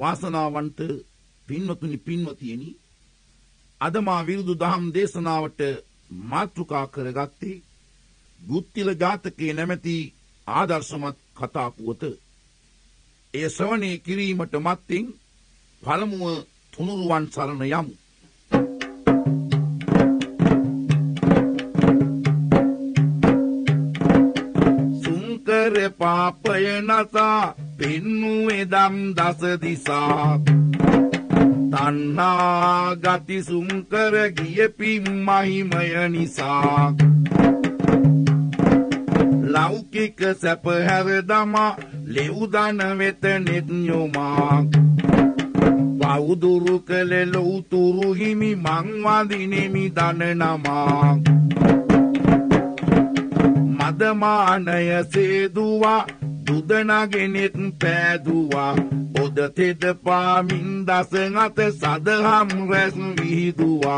वासनावंत පින්වතුනි පින්වතියනි අද මා විරුදු දහම් දේශනාවට මාතෘකා කරගත්තේ ගුත්තිල ජාතකයේ නැමැති ආදර්ශමත් කතා පුවත. ඒ ශ්‍රවණය කිරීමට මත්තෙන් පළමුව තුනුරුවන් සරණ යමු. සුංකර පාපය නසා පින්නුවේ දම් දස දිසා तन्ना गति सुंकर गिये पिम्महिमय निसा लौकिक सप हर दमा लेउदान वेत नित्योमा वाउदुरु कले लौतुरु हिमि मांगवादिनेमि दाननामा मदमानय सेदुवा दुदनागेनेत पैदुवा ओदतेद पामिन दासंगते साधहम रेसु विदुवा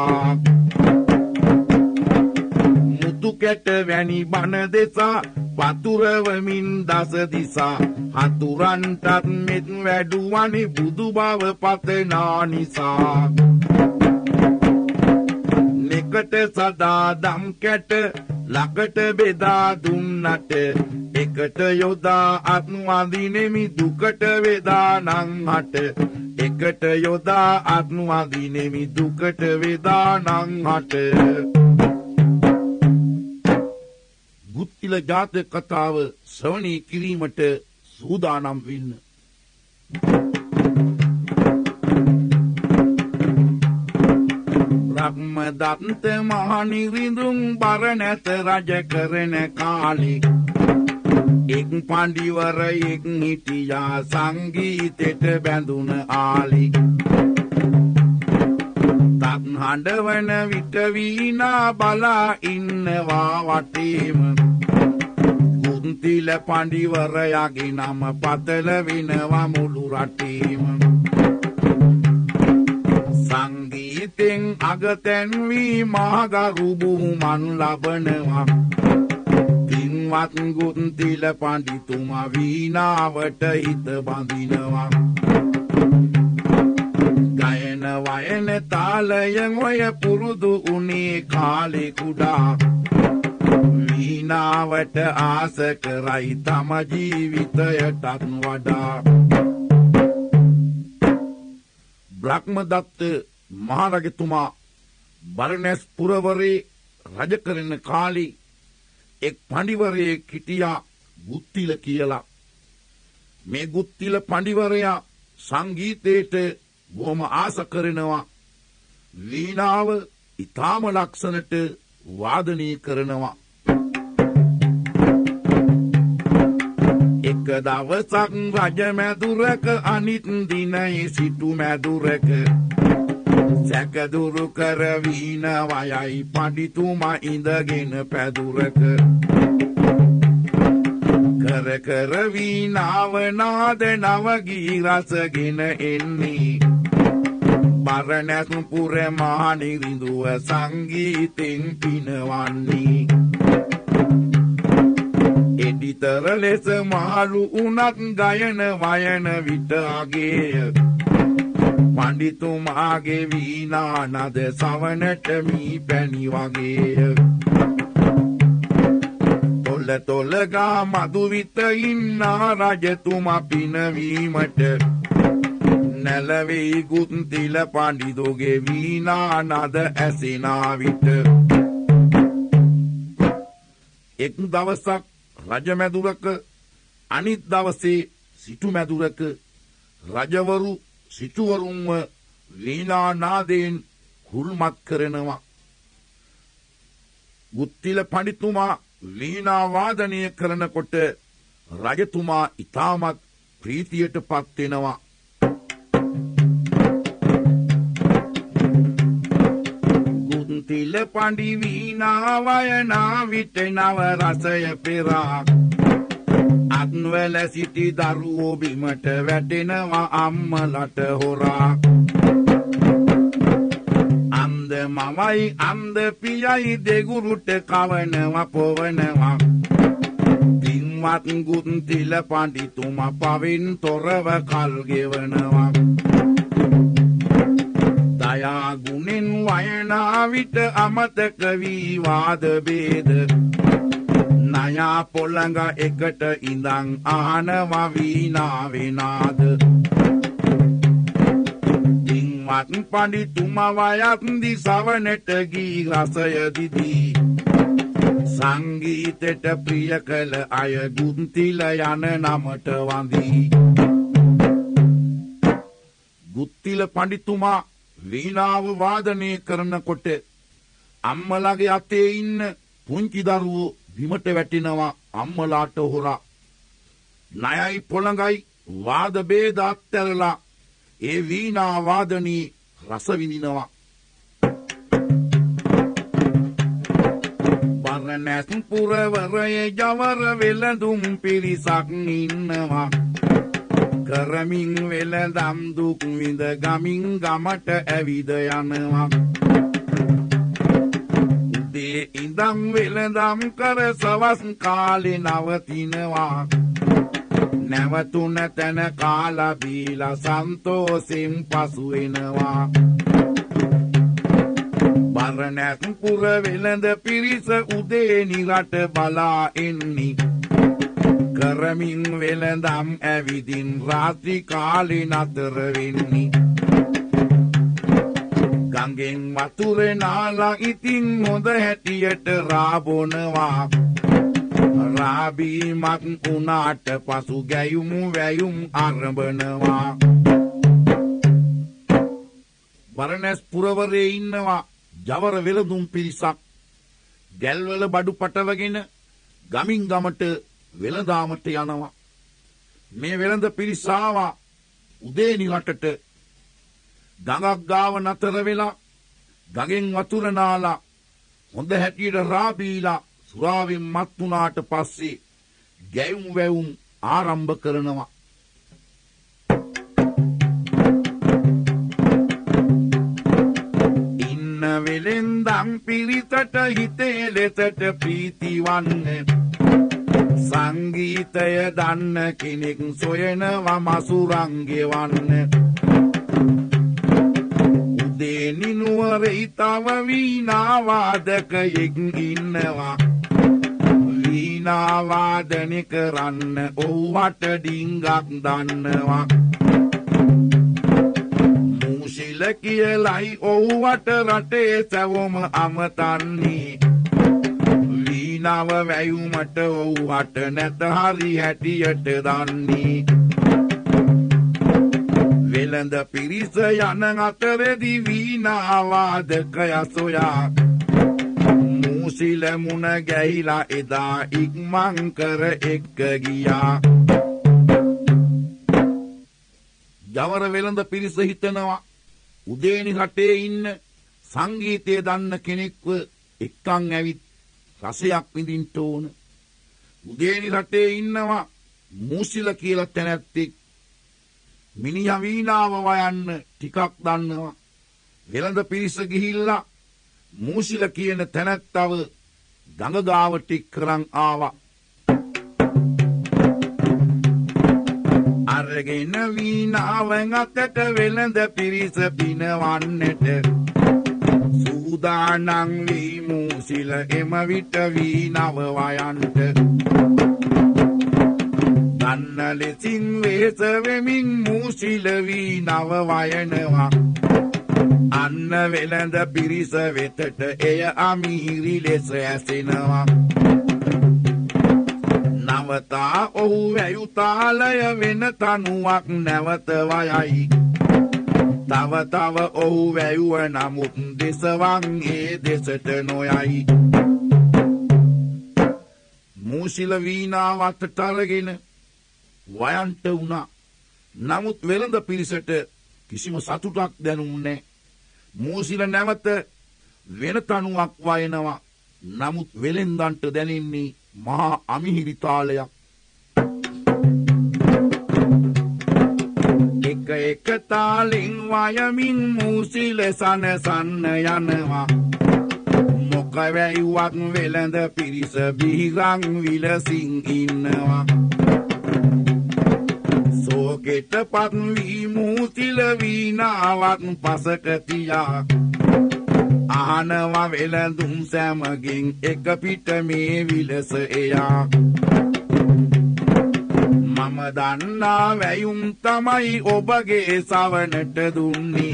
मुतुकेट वैनी बन देसा पातुरवमिन दास दिसा हातुरंटात मेत वैडुवानी बुदुबाव पतना निसा नेकट सदा दमकेट लाकट बेदा दुन्नट एकट योदा आत्मवादिनेमि दुकट वेदा नंहट एकट योदा आत्मवादिनेमि दुकट वेदा नंहट गुत्तिल जातक कथाव श्रवणय किरीमට සූදානම් වෙන්න. ब्रह्मदत्त महानिरिंदुं बरनेत राज करने काली एक पांडिवर एक नीतिया संगीतेत बैंधुन आली तन हांडवन विटवीना बला इन्नवा वाटीम कुंतिल पांडिवर यागी नाम पातल विनवा मुलु राटीम संगीतें अगतें वी महागरुबु मन लबनवा किंवात गुंतिल पांडितुमा वीणावट हित बांधिनवा गायन वायन तालयं वय पुरुदु उनी काले कुडा वीणावट आस कराई तम जीवितयटन वडा. බ්‍රහ්මදත්ත මහරජතුමා බරණැස් පුරවරේ රජ කරන කාලේ එක් පඬිවරයෙක් හිටියා ගුත්තිල කියලා. මේ ගුත්තිල පඬිවරයා සංගීතයට බොහොම ආස කරනවා. වීණාව ඊටාම ලක්ෂණට වාදනය කරනවා. एक दवसक राज मैदुरक अनित दिन सिटू मैदुरक सक दुरु कर वीन वायाई पांडी तुमा इंदगेन पैदुरक कर कर वीणाव नाद नवगी रस गिन इन्नी बरनेस पुरे महानि रिंदुव संगीतिं पिनवानी एडितर लेस मारू उनक गायन वायन विट आगे पंडितु मागे वीणा नद सवनट मी पैनी वागे तोल तोल गा मधुवित इन्ना राज तुमा पिन वीमट नलवे गुंतिल पांडितोगे वीणा नद ऐसे नाविट. एक दवसक රජ මැදුරක අනිත් දවසේ සිටු මැදුරක රජවරු සිටුවරුන්ව වීණා නාදයෙන් හුල්මත් කරනවා. ගුත්තිල පඬිතුමා වීණා වාදනය කරනකොට රජතුමා ඉතාමත් ප්‍රීතියටපත් වෙනවා. गुंतिल पांडी वीणा वायना विटनाव रसय पेरा अन्वल सिटी दारू बिमट वेटनवा अम्मलट होरा अंध मावाई अंध पियाई देगुरुट कावनवा पवनवा किंवात गुंतिल पांडी तुमा पाविन तोरव काल गेवनवा चरित अमत कवि वाद भेद नया पोलंगा एकट इंदंग आनवा वीणा विनाद दिंगवात पांडी तुमा वायात दि सावनेट गी रसय दिदी संगीतेट प्रिय कल आय गुंतिल यान नामट वांदी गुत्तिल पंडितुमा वीणाव वादने करन කොට අම්මලාගේ අතේ ඉන්න පුංචි දරුවෝ විමට වැටෙනවා අම්මලාට හොරා ණයයි පොළඟයි වාද ભેද අත්හැරලා ඒ වීණා වාදනී රස විඳිනවා බරණැස් පුරවරයේ ජවර වෙලඳුම් පිරිසක් ඉන්නවා करमिंग वेलदम दुख विंद गमिंग गमट अविद यानवा दे इंदम वेलदम कर सवस काले नवतीनवा नवतुन तन काला बीला संतोषिं पसुएनवा बरनेस पुर वेलंद पिरिस उदे निराट बला एन्नी करमिंग वेलंदम एविदिन रात्रि काली नतर विन्नी गंगें वतुरे नाला इतिं मोद हेटियट राबोनवा राबी मक उनाट पसु गयुम वयुम आरंभनवा बरनेस पुरवरे इन्नवा जवर वेलदुम पिरिसक गैलवल बडु पटवगिन गमिं गमट වෙලඳාමට යනවා මේ වෙලඳ පිරිස ආවා උදේ නිරටට ගඟක් ගාව නතර වෙලා ගඟෙන් වතුර නාලා හොඳ හැටියට රාබීලා සුරාවෙන් මත් වුණාට පස්සේ ගැයුම් වැයුම් ආරම්භ කරනවා ඉන්න වෙලෙන්දම් පිරිතට හිතේ ලෙසට ප්‍රීතිවන්නේ සංගීතය දන්න කෙනෙක් සොයනවා මසුරංගේ වන්න උදේ නිනුවරේ තව වීණා වාදකයෙක් ඉන්නවා වීණා වාදනය කරන්න ඔව්වට ඩිංගක් දන්නවා මූෂිල කියලයි ඔව්වට රටේ සැවොම අමතන්නේ නව වැයුමට ඔව්වට නැත හරි හැටියට දන්නේ වෙලඳ පිරිස යන අතරේදී වීණා වාදකයා සොයා මූසිල මුණ ගැහිලා එදා ඉක්මන් කර එක්ක ගියා ජවර වෙලඳ පිරිස හිතනවා උදේනි රටේ ඉන්න සංගීතය දන්න කෙනෙක්ව එක්කන් ඇවිත් රසයක් විඳින්න ඕන උදේනි රටේ ඉන්නවා මූසිල කියලා තැනැත්තෙක් මිනිහා වීණාව වයන්න ටිකක් දන්නවා වෙළඳ පිරිස ගිහිල්ලා මූසිල කියන තැනැත්තව ගඟ ගාවට කරන් ආවා අරගෙන වීණාවෙන් අතට වෙළඳ පිරිස පිනවන්නට උදානං වී මූසිල එම විට වීණව වයන්ට දන්න ලෙසින් වෙස වෙමින් මූසිල වීණව වයනවා අන්න වෙලඳ පිරිස වෙතට එය අමිහිරි ලෙස ඇසෙනවා නවතා ඔහු වැයු තාලය වෙන තනුවක් නැවත වයයි තව තව ඔහු වැයුව නමුත් දෙසවන් ඒ දෙසට නොයයි මූසිල වීණා වටට අරගෙන වයන්ට වුණා නමුත් වෙළඳ පිරිසට කිසිම සතුටක් දැනුන්නේ මූසිල නැවත වෙන තනුවක් වයනවා නමුත් වෙළෙන්දන්ට දැනෙන්නේ මහා අමිහිරි තාලයක් एक तालिं वायमिं मूसिल सनसन यनवा मोक වැයුවක් වෙළඳ පිරිස බිහිරං විලසින් ඉන්නවා සෝකෙට පත් වී මූසිල වීණාවක් පසක තියා आनवा वेलंदुम सैमगिं एक पीठ में विलस एया मम दन्ना वयुम तमई ओबगे सावनट दुन्नी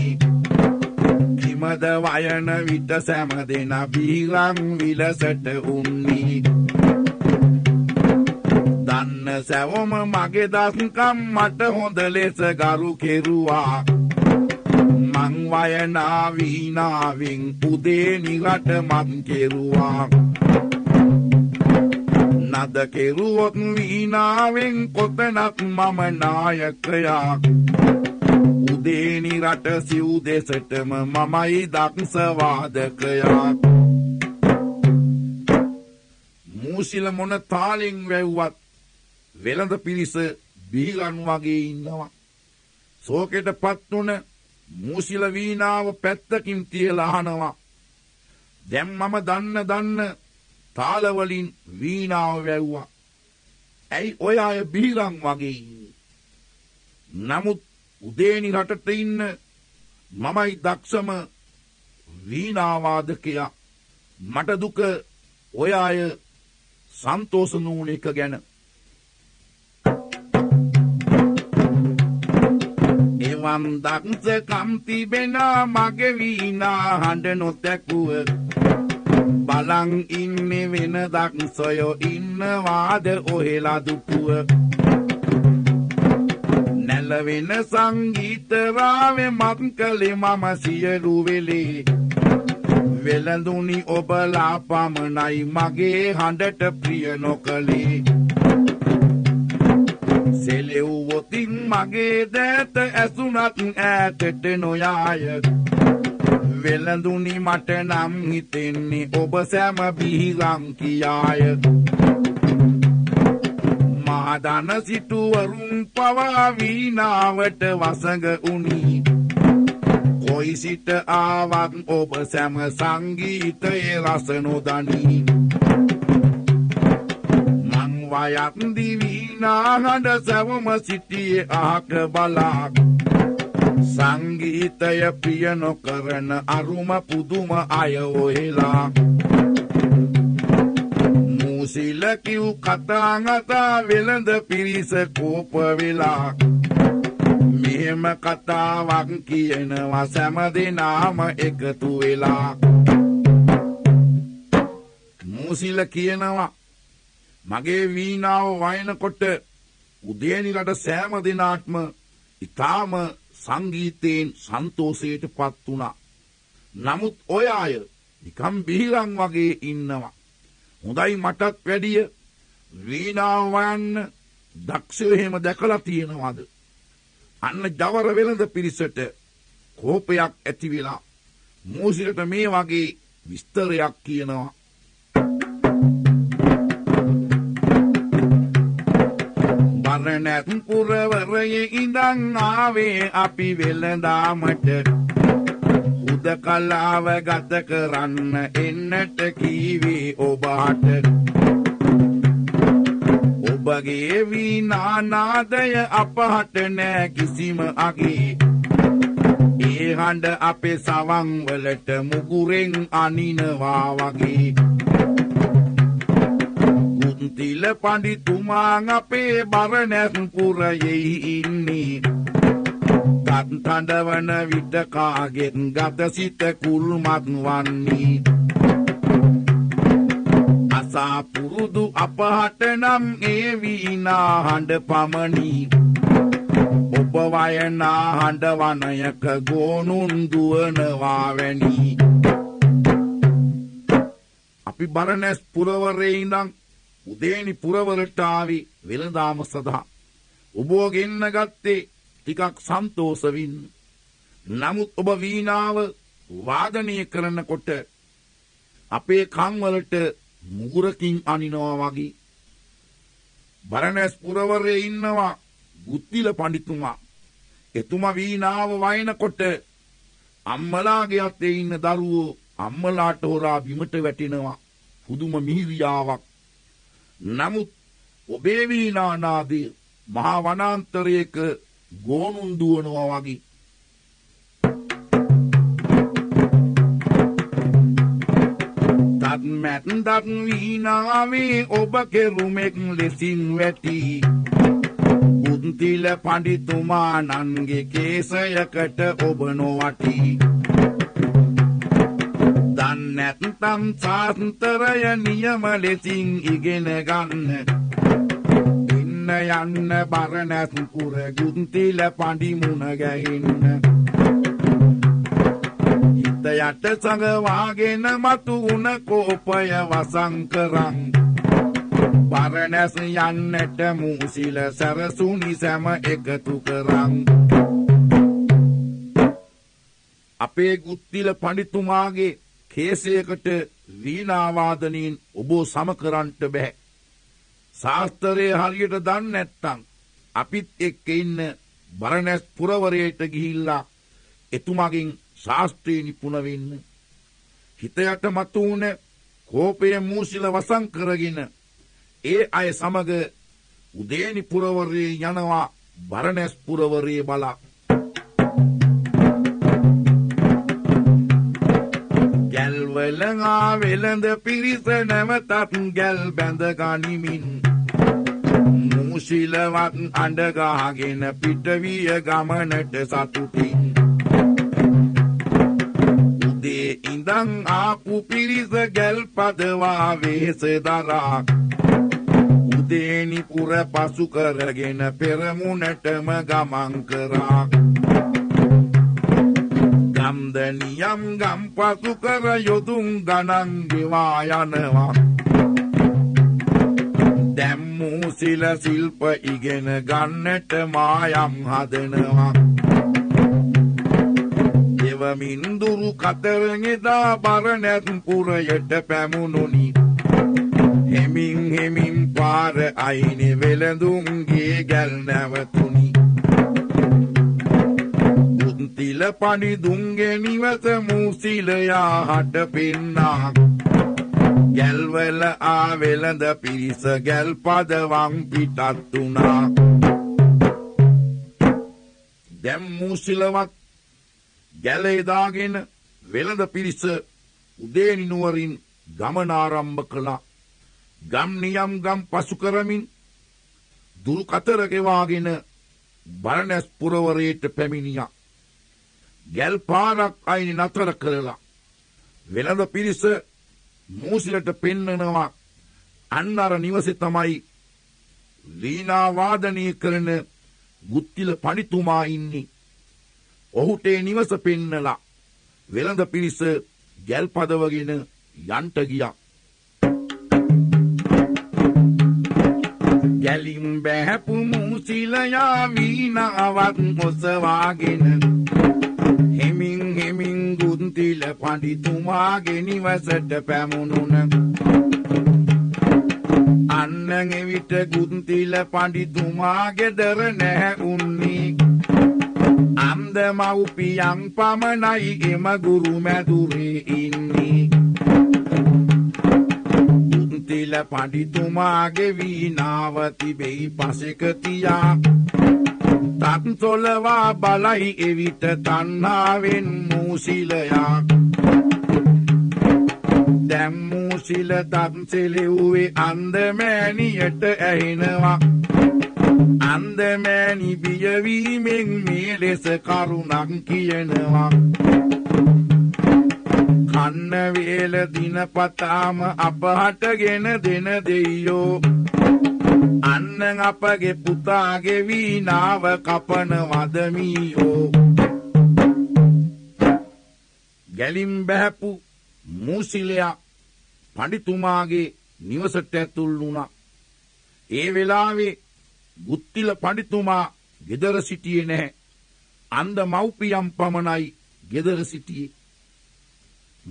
किमद वायन विट सैमदेना बीलां विलसट उन्नी दन्न सैवम मगे दासकम मट होंदलेस गारु केरुआ मंगवायना वीना विंग उदे निलट मं केरुआ नद केरुवत वीना विंग कोतनत मम नायकया उदे निलट सिउदे सटम ममई दासवादकया मूसिल मोन तालिंग वेवत वेलंद पिरिस बीलन वगे इन्नवा සෝකෙට පත් උන මූසිල වීණාව පැත්තකින් තියලා අහනවා දැන් මම දන්න තාල වලින් වීණාව වැව්වා ඇයි ඔය අය බීරන් වගේ නමුත් උදේනි රටට ඉන්න මමයි දක්ෂම වීණාවාදකයා මට දුක ඔය අය සන්තෝෂ නූල් එක ගැන दांसकमती बेना मगे वीना हंड नोतकुव बलंग इन्ने वेन दांसयो इन्न वाद ओहेला दुपुव नलवेन संगीत रावे मंकले मम सियरु वेले वेलंदुनी ओबला पामनाई मगे हंडट प्रिय नोकले सेले उवोतिं मगे देत एसुनत ऐतट नोयाय वेलंदुनी मट नाम हितेन्नी ओब सैम बीलां कियाय महादान सिटु वरुण पवा वीणावट वसंग उनी कोई सिट आवां ओब सैम संगीत रस नोदनी वायंदी वीणा हंड सवम सिटिये आक बलाक संगीतय प्रिय नोकरन अरुम पुदुम आय ओहेला मूसिल किउ कतांगता वेलंद पिरिस कोप वेला मेहम कथावाक कियनवा सैमदेनाम एकतु वेला मूसिल कियनवा मगे वीणाव वायनकोट उदयनिलट सैम दिनात्म इताम संगीतेन संतोषेट पत्तुना नमुत ओय आय निकम बीरं वगे इन्नवा හොඳයි මටත් වැඩිය वीणाव वायन्न දක්ෂයෝ එහෙම දැකලා තියෙනවද අන්න ජවර වෙලඳ පිරිසට කෝපයක් ඇති වෙලා මූසිලට මේ වගේ විස්තරයක් කියනවා पुरवरये इंदं आवे आपी वेलंदामट उदकलाव गत करन्न एन्नट कीवे ओबाट ओबगे वीणा नादय अपहट न किसिम आगे ए हंड आपे सवं वलट मुगुरें अनिनवा वगे तिल पांडी तुमांग पे बरनें पूरा यही इन्नी कांतांडवन विट कागे गादसित कुलमात्वानी असा पुरुदु अपहटनम एवीना हंड पामनी उपवायना हंड वानयक गोनुन दुवन वावेनी अपि बरनेस पुरवरे इंदां उदेनी पुरवरट आवी वेलंदाम सदा उबोगेन्न गत्ते टिकक संतोष विन्न නමුත් ඔබ වීණාව වාදනය කරනකොට අපේ කන් වලට මුගුරකින් අනිනවා වගේ බරණැස් පුරවරේ ඉන්නවා ගුත්තිල පඬිතුමා එතුමා වීණාව වයනකොට අම්මලාගේ අතේ ඉන්න දරුවෝ අම්මලාට හොරා බිමට වැටෙනවා හුදුම මිහිරියාවක් නමුත් ඔබේ වීණා නාදය මහා වනාන්තරයක ගෝනුන් දුවනවා වගේ At mätndat viinave oba kerumek lesin weti Guththila panditumānange kesayakata oba novati Dan නැත්නම් සාන්තරය නියම lesin igena ganna Inna yanna baranath pura Guththila pandi muna gahinna යට සංගවාගෙන මතුුණ කෝපය වසංකරං බරණැස යන්නට මූසිල සරසුනි සැම එකතු කරං අපේ ගුත්තිල පඬිතුමාගේ කේසයකට වීණාවාදනයෙන් ඔබෝ සම කරන්නට බෑ ශාස්ත්‍රයේ හරියට දන්නේ නැත්නම් අපිත් එක්ක ඉන්න බරණැස් පුරවරයට ගිහිල්ලා එතුමාගෙන් शास्त्री निपुण हितयट मतून कोपे मूसिल वसंकरगिन ए आय समग उदेनि पुरवरे यनवा भरणेस पुरवरे बला गल वेलंगा वेलंद पिरिस नमतात गल बंद गानिमिन मूसिल वन अंडगागिन पिटवीय गमनट सातुतिन ඉඳන් ආපු පිරිස ගල් පදවා වෙහෙස දරා උදේනි පුර පසු කරගෙන පෙරමුණටම ගමන් කරා ගම්දනියම් ගම් පසු කර යොදුන් ගණන් ගෙවා යනවා දැම්මු සිල සිල්ප ඉගෙන ගන්නට මායම් හදනවා මින්දුරු කතරගෙදා බරණැස් පුරයට පැමුණුනි හෙමින් හෙමින් පාර අයිනේ වෙලඳුන්ගේ ගල් නැවතුනි ගුත්තිල පඬිතුන්ගේ නිවස මූසිලයා හට පින්නා ගල්වල ආ වෙලඳ පිරිස ගල් පදවන් පිටත් උනා දැන් මූසිලවක් ගැලේ දාගෙන වෙළඳ පිරිස උදේනි නුවරින් ගමන ආරම්භ කළා ගම් නියම් ගම් පසු කරමින් දුරු කතර ගෙවාගෙන බරණැස් පුරවරයට පැමිණියා ගැල් පාරක් අයිනේ නතර කළා වෙළඳ පිරිස මූසිලට පෙන්නනවා අන්න අර නිවසේ තමයි වීණා වාදනය කරන ගුත්තිල පඬිතුමා ඉන්නේ ඔහුට නිවස පෙන්නලා වෙළඳ පිරිස ගැල් පදවගෙන යන්ට ගියා ගැලින් බැහැපු මූසිලයා වීණාවත් ඔසවාගෙන හෙමින් හෙමින් ගුත්තිල පඬිතුමාගේ නිවසට පැමුණුන අන්න එවිට ගුත්තිල පඬිතුමාගේ දර නැහැ උන්නේ අම්ද මව්පියන් පමණයි එම ගුරු මැදුරේ ඉන්නේ ගුත්තිල පඬිතුමාගේ වීණාව තිබෙයි පසෙක තියා තත්සොලවා බලයි එවිට තණ්හාවෙන් මූසිලයා දැන් මූසිල තත්සෙලෙව්වේ අන්ද මෑණියට ඇහෙනවා අන්දමෑණි බියවීමෙන් මේ ලෙස කරුණක් කියනවා කන්න වේල දිනපතාම අපහටගෙන දෙන දෙයියෝ අන්න අපගේ පුතාගේ වීණාව කපන වදමියෝ ගැලින් බැහැපු මූසිලයා පඬිතුමාගේ නිවසට ඇතුල් වුණා ඒ වෙලාවේ ගුත්තිල පඬිතුමා ගෙදර සිටියේ නැහැ අන්ද මව්පියන් පමණයි ගෙදර සිටියේ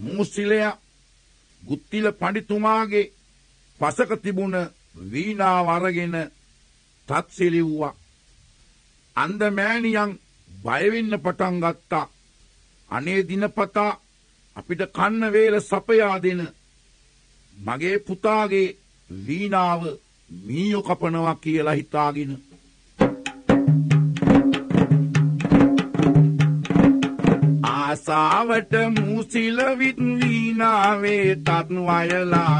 මූසිලයා ගුත්තිල පඬිතුමාගේ පසක තිබුණ වීණාව අරගෙන තත්සිලිව්වා අන්ද මෑණියන් බය වෙන්න පටන් ගත්තා අනේ දිනපතා අපිට කන්න වේල සපයා දෙන මගේ පුතාගේ වීණාව මීයෝ කපනවා කියලා හිතාගෙන ආස ආසාවට මූසිල වින්නාවේ තත් වයලා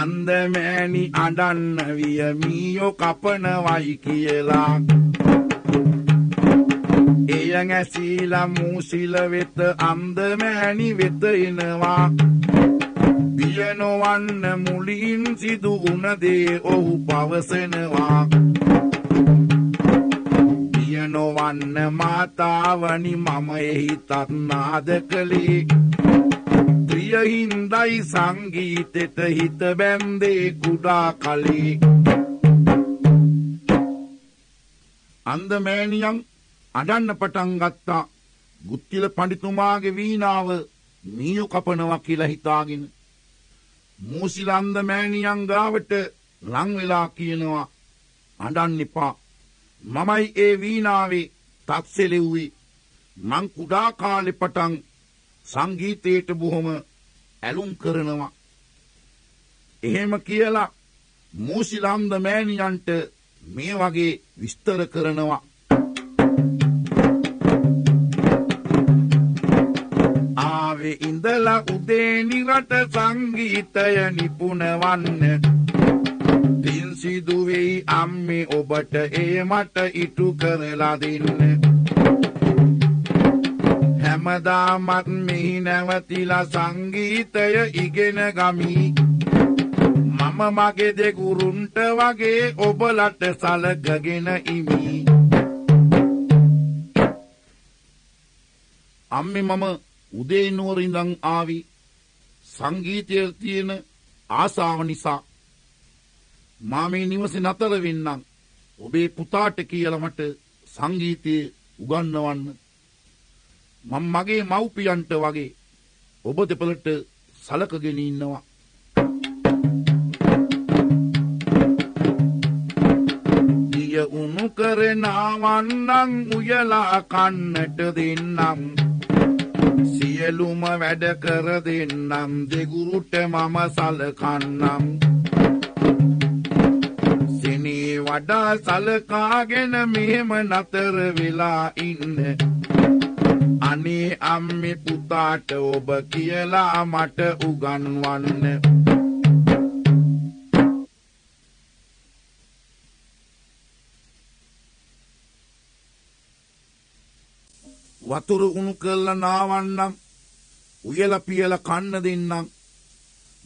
අන්ද මෑණි අඬන්න විය මීයෝ කපනවයි කියලා එයන් ඇසීලා මූසිල වෙත අන්ද මෑණි වෙත එනවා පියනවන්න මුලින් සිදු වුණ දේ ඔහු පවසනවා නොවන්න මාතාවනි මම එහිතත් නාද කළේ ප්‍රියහින්දයි සංගීතෙට හිත බැන්දේ කුඩා කලේ අන්ද මෑණියන් අඬන්න පටන් ගත්තා ගුත්තිල පඬිතුමාගේ වීණාව මීයෝ කපනවා කියලා හිතාගෙන මූසිලන්ද මෑණියන් ගාවට ලං වෙලා කියනවා අඬන්න එපා ममई ए वीणावे तत्सेले हुई मं कुडा काले पटंग संगीतेट बुहम एलुम करनवा එහෙම කියලා මූසිලන්ද මෑණියන්ට මේ වගේ විස්තර කරනවා ආවේ ඉඳලා උදේ නිරට සංගීතය නිපුණ වන්න සිදුවේ අම්මේ ඔබට ඒ මට ඉටු කරලා දෙන්න හැමදාමත් මෙහි නැවතිලා සංගීතය ඉගෙන ගමි මම මගේ දෙගුරුන්ට වගේ ඔබලට සලකගෙන ඉමි අම්මේ මම උදේ නෝර ඉඳන් ආවි සංගීතයේ තියෙන ආසාව නිසා मामे निवस नतर वेन्ना ओबे पुताट कियलमट संगीते उगन्नवन्न मम मगे मवुपियंट वगे ओब देपलट सलकගෙන ඉන්නවා දිය උණු කරනවන්නම් උයලා කන්නට දෙන්නම් සියලුම වැඩ කර දෙන්නම් දෙගුරුට මම සලකන්නම් වඩා සලකාගෙන මෙහෙම නතර වෙලා ඉන්න අනේ අම්මේ පුතාට ඔබ කියලා මට උගන්වන්න වතුර උණු කරලා නාවන්නම් උයලා පියලා කන්න දෙන්නම්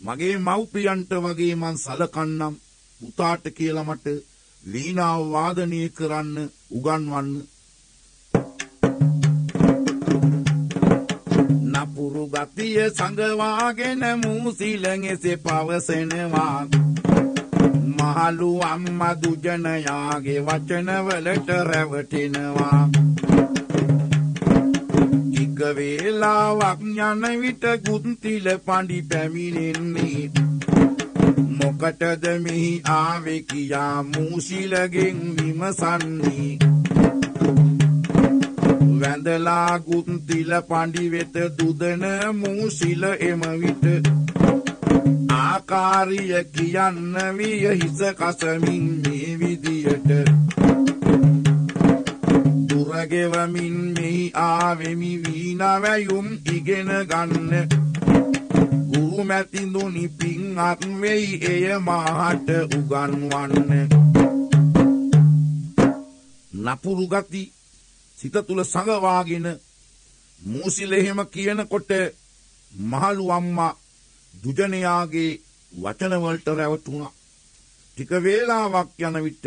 මගේ මව්පියන්ට වගේ මං සලකන්නම් පුතාට කියලා මට वीणा वादनी करन्न उगन्वन्न नपुरु गतिय संगवागेन मूसिलंगेसे पवसेनवा महलु अम्मा दुजनयागे वचनवलट रवटिनवा एक वेलावक ञान विट गुंतिल पांडि पैमिनेन्ने මොකටද මෙහි ආවේ කියා මූසිලගෙන් විමසන්නේ වැඳලා ගුත්තිල පඬි වෙත දුදන මූසිල එම විට ආකාරිය කියන්න විය හිස කසමින් මේ විදියට දුරගෙවමින් මෙහි ආවෙමි වීණාවැයුම් ඉගෙන ගන්න මැතිඳුනි පින්වත් වෙයි එය මාට උගන්වන්න නපුරු ගති සිත තුල සංගවාගෙන මූසිල එහෙම කියනකොට මහලු අම්මා දුජනයාගේ වචන වලට රැවටුණා ටික වේලාවක් යන විට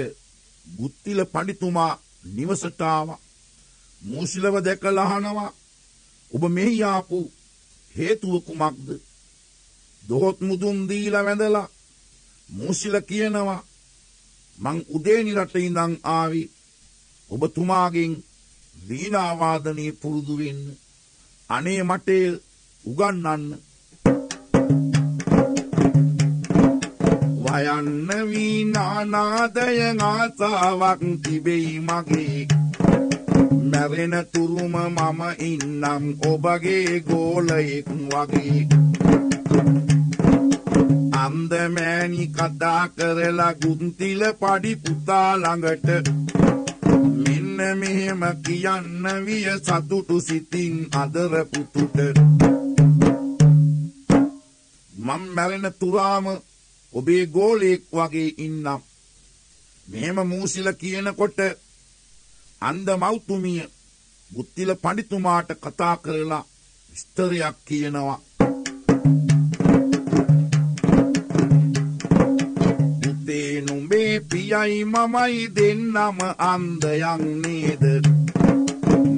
ගුත්තිල පඬිතුමා නිවසට ආවා මූසිලව දැකලා අහනවා ඔබ මෙහි ආපු හේතුව කුමක්ද දොහොත් මුදුන් දීලා වැඳලා මූසිල කියනවා මං උදේ නිරට ඉඳන් ආවි ඔබතුමාගෙන් වීණා වාදනයේ පුරුදු වෙන්න අනේ මට උගන්වන්න වයන්න වීණා නාදය ආසාවක් තිබෙයි මගේ මැරෙන තුරුම මම ඉන්නම් ඔබගේ ගෝලයෙක් වගේ අන්ද මෑණි කතා කරලා ගුත්තිල පඬි පුතා ළඟට මෙන්න මෙන්න මෙහෙම කියන්න විය සතුටු සිතින් අදර පුතුට මම මැරෙන තුරාම ඔබේ ගෝලෙක් වගේ ඉන්නම් මෙහෙම මූසිල කියනකොට අන්ද මෞතුමිය ගුත්තිල පඬිතුමාට කතා කරලා විස්තරයක් කියනවා पियाई ममाई देन्नम अंधयं नेद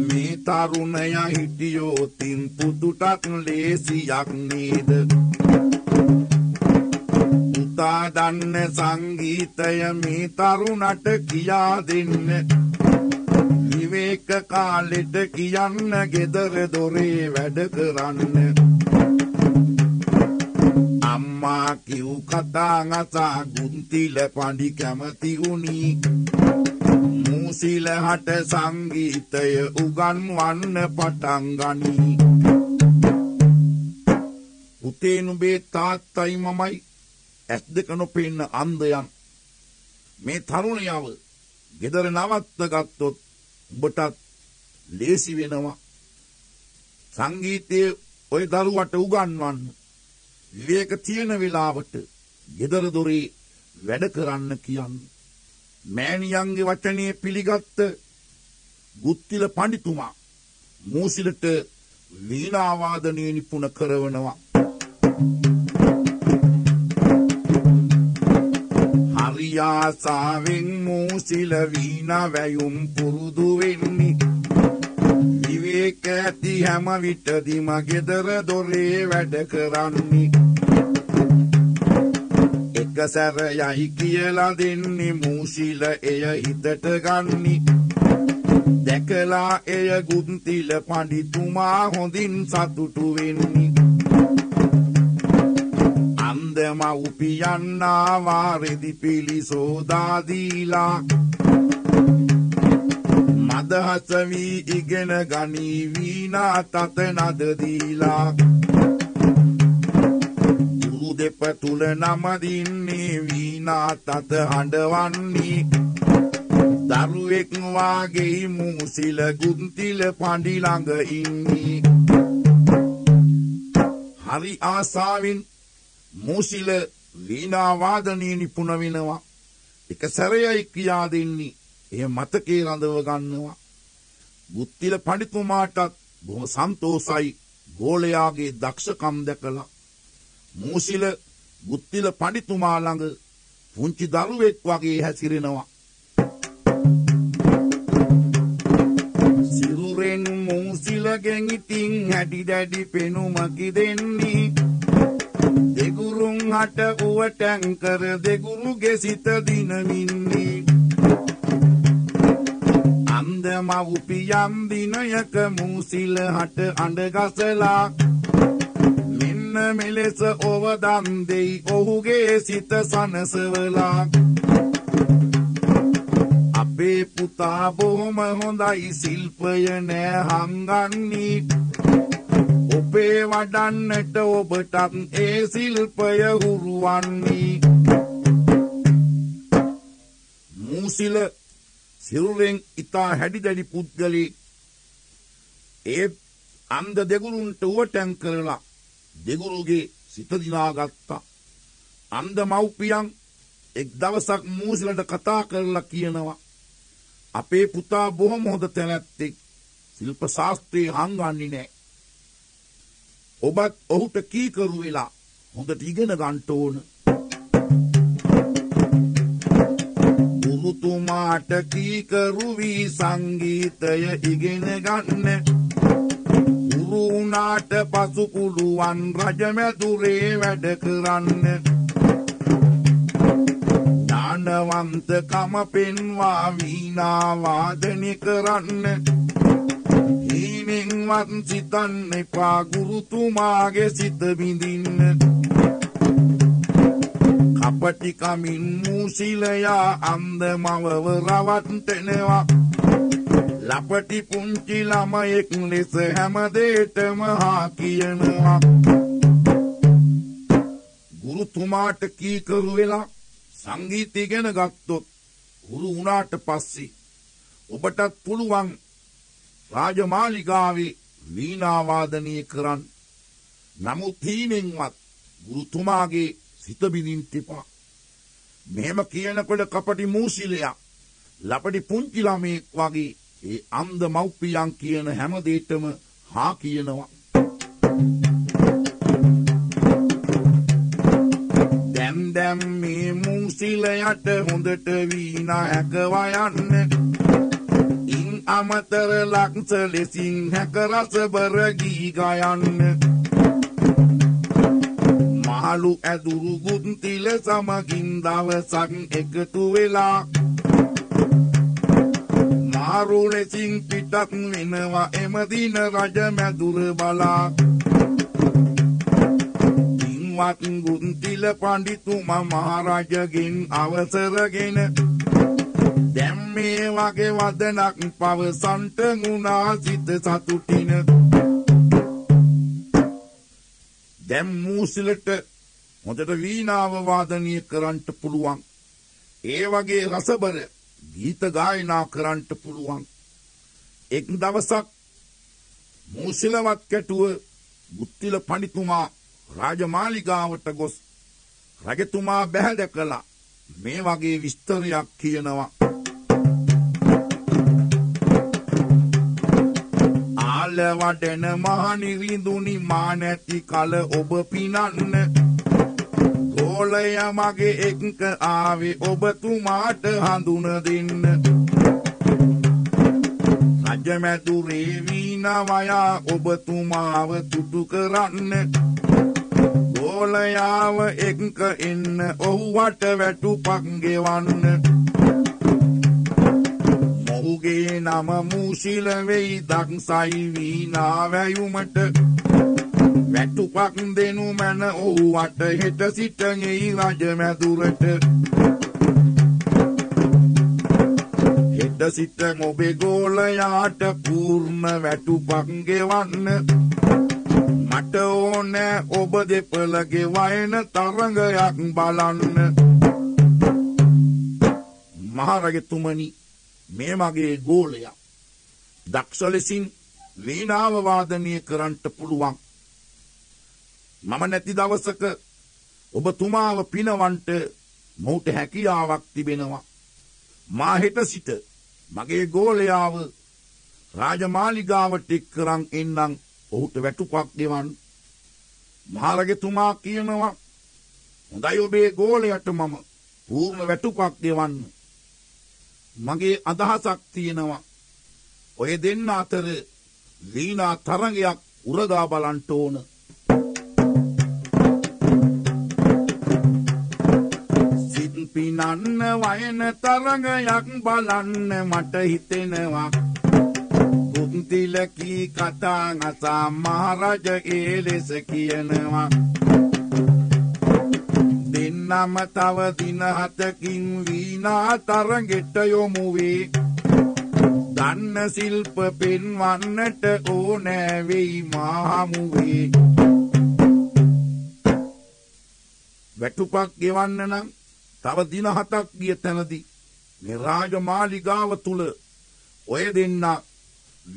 मे तरुणया हिटियो तीन पुतुटक लेसियक नेद पुता दन्न संगीतय मे तरुणट किया देन्न विवेक कालेट कियन्न ගෙදර දොරේ වැඩ කරන්න අම්මා කිව් කතා නැසා ගුන්තිල පඬි කැමති උනි මූසිල හට සංගීතය උගන්වන්න පටන් ගනි උතේ නුඹේ තාත්තයි මමයි ඇස් දෙක නොපෙන්න අන්ධයන් මේ තරුණියව ගෙදර නවත්ත ගත්තොත් උඹටත් ලේසි වෙනවා සංගීතයේ ওই දරුවට උගන්වන්න විවේක තියෙන වෙලාවට ගෙදර දොරේ වැඩ කරන්න කියන්නේ මෑණියන්ගේ වචනේ පිළිගත්ත ගුත්තිල පඬිතුමා මූසිලට වීණා වාදනයේ නිපුණ කරනවා හරියාසාවෙන් මූසිල වීණා වැයුම් පුරුදු වෙන්නේ විවේක ඇති හැම විටදීම ගෙදර දොරේ වැඩ කරන්නේ सर यही कियला देन्नी मूशील एय हिदट गन्नी देखला एय गुंतिल पांडी तुमा होदिन सतुटु वेन्नी अंधमा उपियन्ना वारेदि पिली सोदा दीला मदहस वी इगेन गनी वीना तत नद दीला දෙපතුල නම දින්නේ වීණා තත හඬවන්නේ දරුවෙක් වාගේ මූසිල ගුන්තිල පඬි ළඟ ඉන්නේ හරි ආසාවෙන් මූසිල වීණා වාදනයේ නිපුණ වෙනවා එක සැරයයි කියා දෙන්නේ එය මතකේ රඳව ගන්නවා ගුත්තිල පඬිතුමාටත් බොහොම සන්තෝසයි ගෝලයාගේ දක්ෂකම් දැකලා මූසිල ගුත්තිල පඬිතුමා ළඟ පුංචි දරුවෙක් වගේ හැසිරෙනවා සිරුරෙන් මූසිලගෙන් ඉතින් හැඩි දැඩි පෙනුම කිදෙන්නේ දෙගුරුන් හට උවටැන් කර දෙගුරුගේ සිත දිනමින්නේ අන්දම උපියම් දිනයක මූසිල හට අඬ ගසලා මෙලෙස ඔවදන් දෙයි ඔහුගේ සිත සනසවලා අපේ පුතා බොහොම හොඳයි ශිල්පය නෑ හංගන්නේ ඔබේ වඩන්නට ඔබටත් ඒ ශිල්පය හුරුවන්නේ මූසිල සිරුරෙන් ඉතා හැඩි දැඩි පුද්ගලී ඒ අන්ධ දෙගුරුන්ට උවටැන් කරලා දෙගුරුගේ සිත දිනාගත්තා අන්ධ මව්පියන් එක් දවසක් මූසිලට කතා කරලා කියනවා අපේ පුතා බොහොම හොඳ තැනැත්තෙක් ශිල්ප ශාස්ත්‍රයේ හංගන්නේ නැහැ ඔබත් ඔහුට කීකරු වෙලා හොඳට ඉගෙන ගන්න ඕන ගුරුතුමාට කීකරු වී සංගීතය ඉගෙන ගන්න රුණාට පසු පුළුවන් රජමැදුරේ වැඩ කරන්න ඥානවන්තකම පෙන්වා වීණා වාදනය කරන්න හීනෙන්වත් සිතන්න එපා ගුරුතුමාගේ සිත බිඳින්න කපටිකමින් මූසිලයා අන්ධමවව රවට්ටනවා ලපටි පුංචි ළමයෙක් ලෙස හැමදේටම හා කියනවා ගුරුතුමාට කීකරු වෙලා සංගීතය ඉගෙන ගත්තොත් ගුරු වුණාට පස්සේ ඔබටත් පුළුවන් රාජමාලිගාවේ වීණා වාදනය කරන්න. නමුත් හීනෙන්වත් ගුරුතුමාගේ සිත බිඳින්න එපා. මෙහෙම කියනකොට කපටි මූසිලයා ලපටි පුංචි ළමෙක් වගේ ඒ අන්ධ මව්පියන් කියන හැම දෙයකම හා කියනවා. දැන් මේ මූසිලයට හොඳට වීණා හැකවා යන්න. ඉන් අමතර ලක්ෂ ලෙසින් හැක රස බර ගී ගයන්න. මහලු ඇදුරු ගුත්තිල සමගින් දවසක් එකතු වෙලා ආරුණේ සිං පිටක් වෙනවා එම දින රජ මැදුර බලා. කිම්වත් ගුන්තිල පඬිතුමා මහරජගෙන් අවසරගෙන දැන් මේ වගේ වදනක් පවසන්ට ගුණා සිත සතුටින. දැන් මූසිලට හොඳට වීණාව වාදනය කරන්න පුළුවන්. ඒ වගේ රසබර गीत गायना करंट पुलुवां. एक दवसक मूसिलवत कटुव गुत्तिल पंडितुमा राजमालिगावट गोस रजतुमा බැහැ දැකලා මේ වගේ විස්තරයක් කියනවා. ආලවඩන මහනිරිඳුනි මානති කල ඔබ පිනන්න. गोलया मगे एक आवे ओब तुमाट हंदुन दिन. रज मैदुरे वीणा वाया ओब तुमाव तुटुक रन. गोलयाव एक इन ओहट वेटु पंगे वन. मोहुगे नम मूशिल वे दंसाई वीणा वयुमट. වැටුපක් දෙනු මන ඕවට හෙට සිට ගෙයි රජ මැදුරට. හෙට සිට ඔබේ ගෝලයාට පූර්ණ වැටුපක් ගෙවන්න. මට ඕනෑ ඔබ දෙපළ ගෙවයන තරඟයක් බලන්න. මහරජතුමනි, මේ මගේ ගෝලයා දක්ෂ ලෙසින් වීණාව වාදනය කරන්නට පුළුවන්. මම නැති දවසක ඔබ තුමාව පිනවන්ට මොහුට හැකියාවක් තිබෙනවා. මා හෙට සිට මගේ ගෝලයාව රාජමාලිගාවට එක් කරන් එන්නම්. ඔහුට වැටුපක් දෙවන්න. මහරජතුමා කියනවා, හොඳයි, ඔබේ ගෝලයට මම පූර්ණ වැටුපක් දෙවන්න. මගේ අදහසක් තියෙනවා. ඔය දෙන්න අතර වීණා තරඟයක් උරගා බලන්න ඕන. පිනන්න වයන තරඟයක් බලන්න මට හිතෙනවා. ගුත්තිල කී කතා අසා මහරජගේ ලෙස කියනවා. දෙන්නම තව දින 7කින් වීණා තරඟෙට යොමු වේ. දන්න ශිල්ප පෙන්වන්නට ඕනෑ වෙයි මාමු වේ. වැටුපක් ගෙවන්න නම් තව දින 7ක් ගිය තැනදී මේ රාජමාලිගාව තුල ඔය දෙන්න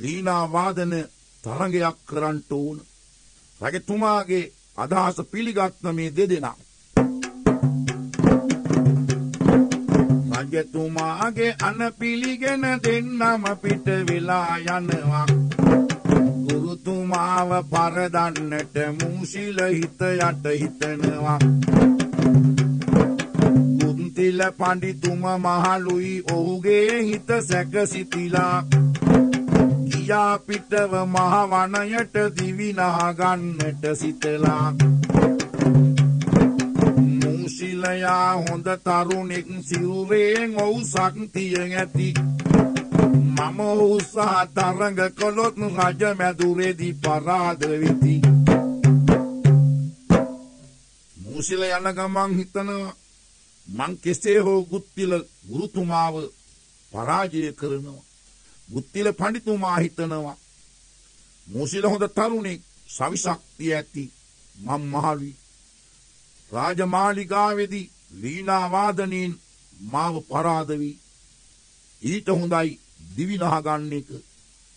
වීණා වාදන තරඟයක් කරන්න ඕන. රජතුමාගේ අදහස පිළිගත් මේ දෙදෙනා. රජතුමාගේ අනපිළිගෙන දෙන්නම පිට වෙලා යනවා. ගුරුතුමාව පරදන්නට මූසිල හිත යට හිතනවා. ගුත්තිල පඬිතුමා මහලුයි ඔහුගේ හිත සැකසිතිලා. ගියා පිටව මහ වනයට දිවිනා ගන්නට සිතලා. මූසිලයා හොඳ තරුණෙක් සිරුරෙන් ඔහු ශක්තියෙන් ඇති. මම උසා තරඟ කළොත් රජ මැදුරේදී පරාද වෙති. මූසිලයා යන ගමන් හිතනවා, මං කෙසේ හෝ ගුත්තිල ගුරුතුමාව පරාජය කරනවා. ගුත්තිල පඬිතුමා හිතනවා, මූසිල හොඳ තරුණෙක්, සවිශක්තිය ඇති, මං මහලුයි. රාජමාලිගාවේදී වීණා වාදනයෙන් මාව පරාද වී. ඊට හොඳයි, දිවි නහගන්න එක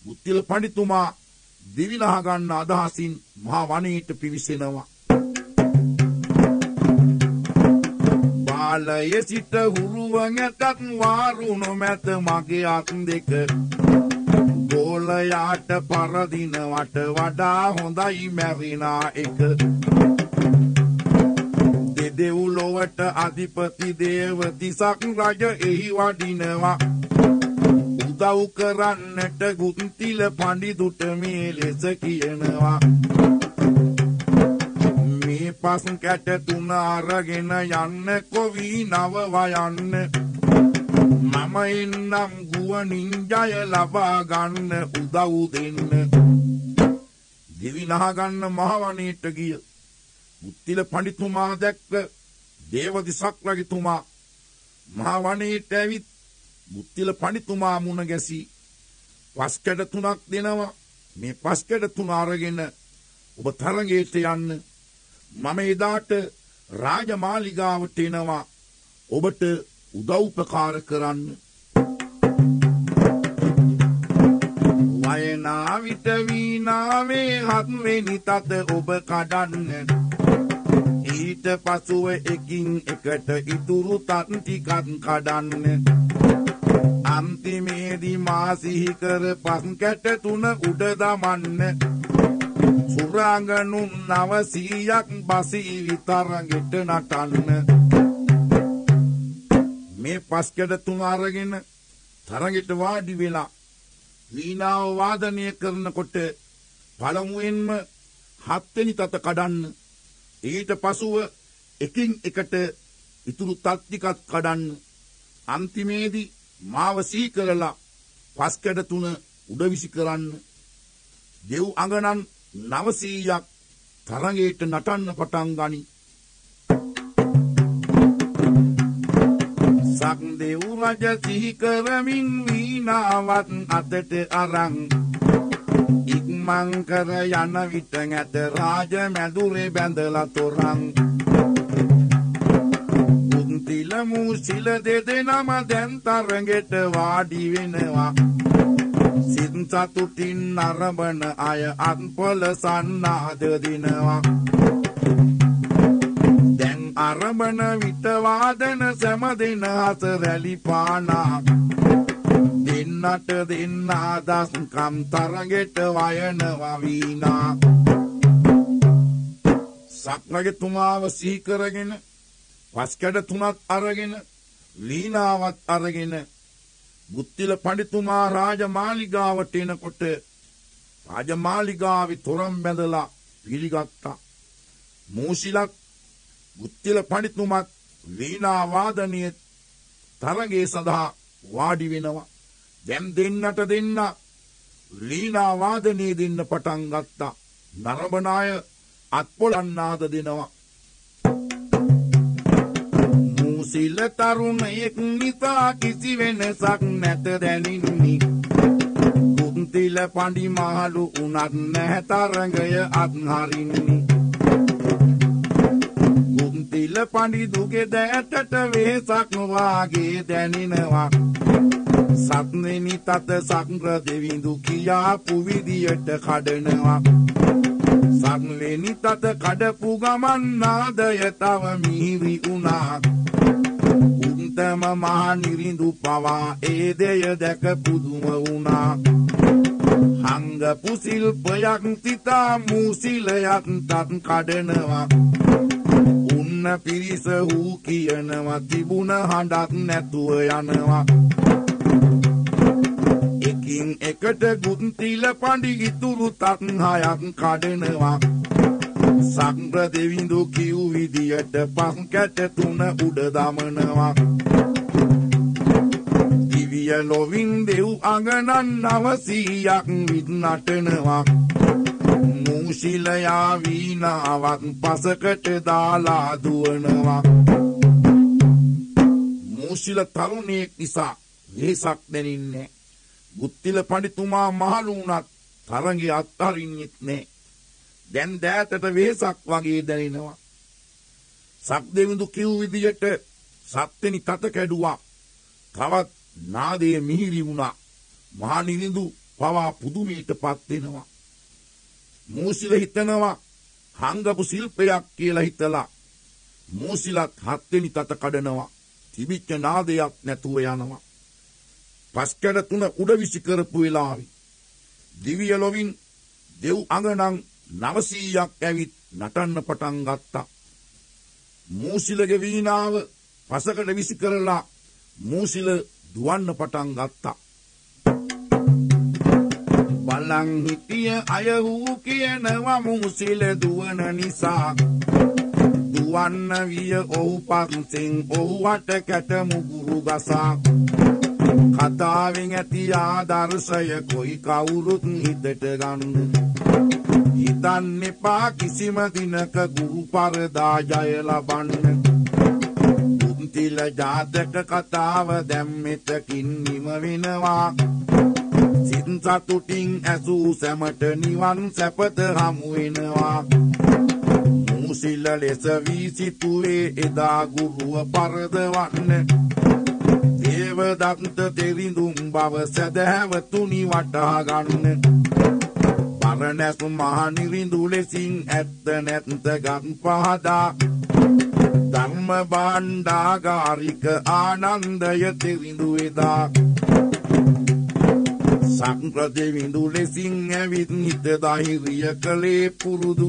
ගුත්තිල පඬිතුමා දිවි නහගන්න අදහසින් මහා වනයේට පිවිසෙනවා. බාලයේ සිට හුරුවඟටත් වාරු නොමැත මගේ අත් දෙක ගෝලයාට පරදිනවට වඩා හොඳයි මැරිනා එක. දෙව්ලොවට අධිපති දේවතිසක් රජ එහි වඩිනවා. උදව් කරන්නට ගුත්තිල පඬිතුට මේ ලෙස කියනවා. මේ පස් කැට තුන අරගෙන යන්න කොවි නව වයන්න. මම එන්නම් ගුවනින් ජය ලබා ගන්න උදව් දෙන්න. දිවි නහ ගන්න මහවණේට ගිය ගුත්තිල පඬිතුමා දැක්ක දේවදිසක් රජතුමා මහා වනයේට ඇවිත් ගුත්තිල පඬිතුමා මුණ ගැසී පස්කඩ තුනක් දෙනවා. මේ පස්කඩ තුන අරගෙන ඔබ තරඟයට යන්න. මම එදාට රාජමාලිගාවට එනවා ඔබට උදව්පකාර කරන්න. වයනා විට වීණාවේ හත්වෙනි තත ඔබ කඩන්න. ඊට පසුව එකින් එකට ඉතුරු තත් ටිකක් කඩන්න. අන්තිමේදී මා සිහි කර පස් කැට තුන උඩ දමන්න. සුරාංගනුන් 900ක් බසී විතරගෙට නටන්න. මේ පස් කැට තුන අරගෙන තරගෙට වාඩි වෙලා වීණාව වාදනය කරනකොට පළමුවෙන්ම 7වෙනි තත කඩන්න. ඊට පසුව එකින් එකට ඉතුරු තත්තිකත් කඩන්න. අන්තිමේදී මාව සිහි කරලා පස්කඩ තුන උඩවිසි කරන්න. දෙව් අඟනන් 900ක් තරඟයට නටන්න පටන් ගනි. සක් දෙව් රජ සිහි කරමින් වීණාවත් අතට අරන් මංකර යන විට ඇත රාජ මැදුරේ බැඳලා තොරන්. ගුත්තිල මූසිල දෙදෙනම දැන් තරගෙට වාඩි වෙනවා. සිත සතුටින් නරඹන අය අත්පොල සන්නාද දිනවා. දැන් අරඹන විට වාදන සමදින හස රැලි පානා. දෙන්නට දෙන්න අදස්කම් තරගෙට වයනවා වීණා. සක්නගතුමාව සිහි කරගෙන පස්කඩ තුනක් අරගෙන වීණාවත් අරගෙන ගුත්තිල පඬිතුමා රාජමාලිගාවට එනකොට රාජමාලිගාවේ තොරම් බැඳලා පිළිගත්තා. මූසිලක් ගුත්තිල පඬිතුමත් වීණා වාදනයේ තරගයේ සඳහා වාඩි වෙනවා. දැන් දෙන්නට දෙන්න ලීනා වාදනයේ දෙන්න පටන් ගත්තා. නරඹන අය අත්පොලන්නාද දෙනවා. මූසිල තරුණයෙක් නිසා කිසි වෙනසක් නැත දැනින්නි. ගුත්තිල පඬි මහලු උනත් නැහැ තරඟය අත්හරින්නි. ගුත්තිල පඬි දුගේ දැටට වෙහසක් වාගේ දැනෙනවා. සත්නෙනි තත සංග්‍ර දෙවිඳු කියා පුවිදියට කඩනවා. සත්නෙනි තත කඩපු ගමන් නාදය තව මිහිරි වුණා. උන්තම මහා නිරිඳු පවා ඒ දෙය දැක පුදුම වුණා. හංගපු සිල්පයක් තිතා මූසිලයක් තත් කඩනවා. උන්න පිරිස හූ කියනවා තිබුණ හඬක් නැතුව යනවා. එකින් එකට ගුත්තිල පඬි ඉතුරු තත් 6ක් කඩනවා. සංග්‍ර දෙවිඳු කිව් විදියට පස් කැට තුන උඩ දමනවා. දිවිය ලොවින් දෙව් අඟනන් 900ක් විත් නටනවා. මූසිලයා වීණාවක් පසකට දාලා දුවනවා. මූසිල තරුණයෙක් නිසා වෙහසක් දැනින්නේ. ගුත්තිල පඬිතුමා මහලු වුණත් තරඟේ අත්හරින්නෙත් නෑ. දැන් දෑතට වෙහසක් වගේ දැනෙනවා. සක් දෙවිඳු කිව් විදියට 7වෙනි තත කැඩුවා. තවත් නාදයේ මිහිරි වුණා. महानिनिंदु पवा पुदुमेट पात् वेනවා मूसिल हितනවා හංගපු ශිල්පයක් කියලා හිතලා मूसिलත් හත් වෙනි තත කඩනවා තිබිච්ච නාදයක් නැතුව යනවා පස්කඩ තුන උඩවිසි කරපු වෙලාවේ දිව්‍ය ලොවින් දෙව් අඟණන් 900ක් ඇවිත් නටන්න පටන් ගත්තා मूसिलගේ වීණාව පසකඩ විසි කරලා मूसिल දුවන්න පටන් ගත්තා බලන් හිටිය අය වූ කියනවා මුසිල දුවන නිසා දුවන්න විය ඔහු පස්සෙන් ඔහුට කැට මුගුරු ගසා කතාවෙන් ඇති ආදර්ශය කොයි කවුරුත් හිතට ගන්න හිතන්න එපා කිසිම දිනක ගුරු පරදා ජය ලබන්න ගුත්තිල ජාතක කතාව දැන් මෙතකින් නිම වෙනවා සතුටින් ඇසූ සැමට නිවන් සැපත හමු වෙනවා මුසිල ලෙස වීසිතුවේ එදා ගුරුව පරදවන්න දේවදත්ත දෙරිඳුන් බව සැදැහැවතුනි වටහා ගන්න පරණැස් මහ නිරිඳු ලෙසින් ඇත්ත නැත්ත ගත් පහදා ධම්ම භාණ්ඩාගාරික ආනන්දය දෙරිඳු එදා සංක්‍ර දෙවිඳු ලෙසින් ඇවිත් හිත ධෛර්ය කළේ පුරුදු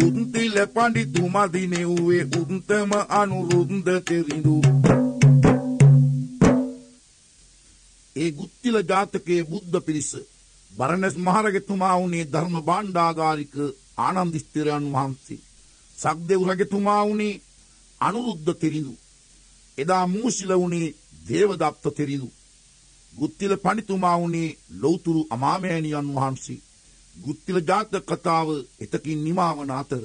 ගුත්තිල පඬිතුමා දිනෙව්වේ උත්තම අනුරුද්ධ තෙරිඳු ඒ ගුත්තිල ජාතකයේ බුද්ධ පිරිස බරණස් මහරජතුමා වුණේ ධර්ම භාණ්ඩාගාරික ආනන්ද ස්ථිරයන් වහන්සේ සක්දේව් රජතුමා වුණේ අනුරුද්ධ තෙරිඳු එදා මූසිල වුණේ දේවදත්ත තෙරිඳු गुत्तिल पंडितुमा उन्हें लौतुरु अमामेनियन वहांसी गुत्तिल जातक कथाव इतकी निमावनातर